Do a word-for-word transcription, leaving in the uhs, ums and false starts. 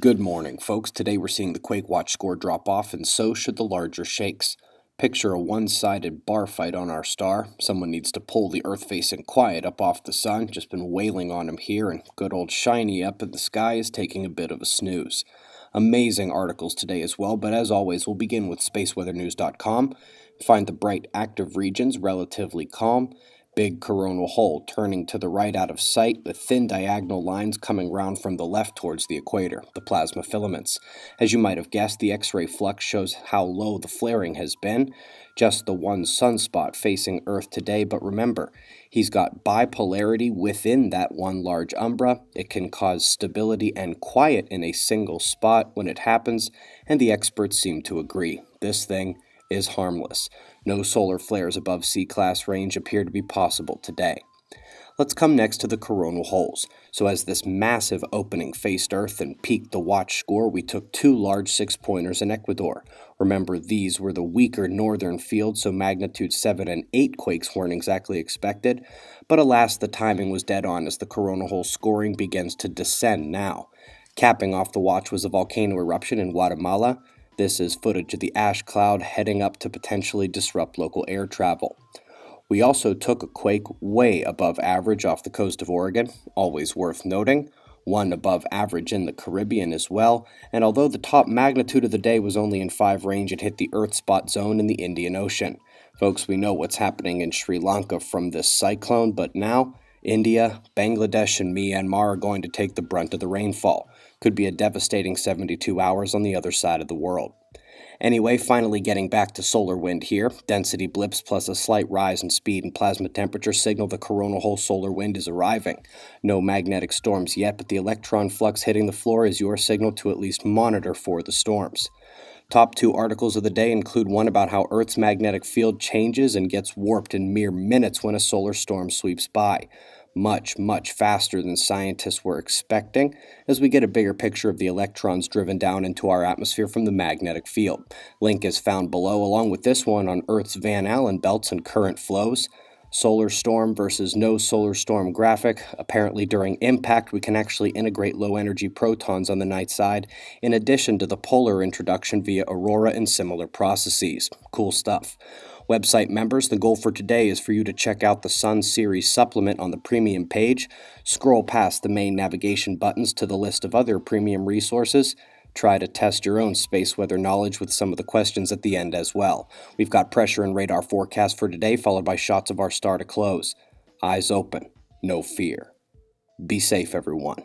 Good morning, folks. Today we're seeing the Quake Watch score drop off, and so should the larger shakes. Picture a one-sided bar fight on our star. Someone needs to pull the Earth-facing quiet up off the sun. Just been wailing on him here, and good old shiny up in the sky is taking a bit of a snooze. Amazing articles today as well, but as always, we'll begin with space weather news dot com. Find the bright active regions relatively calm. Big coronal hole turning to the right out of sight, the thin diagonal lines coming round from the left towards the equator, the plasma filaments. As you might have guessed, the X-ray flux shows how low the flaring has been. Just the one sunspot facing Earth today, but remember, he's got bipolarity within that one large umbra. It can cause stability and quiet in a single spot when it happens, and the experts seem to agree. This thing is harmless. No solar flares above C class range appear to be possible today. Let's come next to the coronal holes. So as this massive opening faced Earth and peaked the watch score, we took two large six-pointers in Ecuador. Remember, these were the weaker northern field, so magnitude seven and eight quakes weren't exactly expected. But alas, the timing was dead on as the coronal hole scoring begins to descend now. Capping off the watch was a volcano eruption in Guatemala. This is footage of the ash cloud heading up to potentially disrupt local air travel. We also took a quake way above average off the coast of Oregon, always worth noting, one above average in the Caribbean as well, and although the top magnitude of the day was only in five range, it hit the Earth spot zone in the Indian Ocean. Folks, we know what's happening in Sri Lanka from this cyclone, but now India, Bangladesh, and Myanmar are going to take the brunt of the rainfall. Could be a devastating seventy-two hours on the other side of the world. Anyway, finally getting back to solar wind here. Density blips plus a slight rise in speed and plasma temperature signal the coronal hole solar wind is arriving. No magnetic storms yet, but the electron flux hitting the floor is your signal to at least monitor for the storms. Top two articles of the day include one about how Earth's magnetic field changes and gets warped in mere minutes when a solar storm sweeps by. Much, much faster than scientists were expecting, as we get a bigger picture of the electrons driven down into our atmosphere from the magnetic field. Link is found below, along with this one on Earth's Van Allen belts and current flows. Solar storm versus no solar storm graphic. Apparently during impact we can actually integrate low energy protons on the night side in addition to the polar introduction via aurora and similar processes. Cool stuff. Website members, the goal for today is for you to check out the Sun Series supplement on the premium page. Scroll past the main navigation buttons to the list of other premium resources. Try to test your own space weather knowledge with some of the questions at the end as well. We've got pressure and radar forecast for today, followed by shots of our star to close. Eyes open, no fear. Be safe, everyone.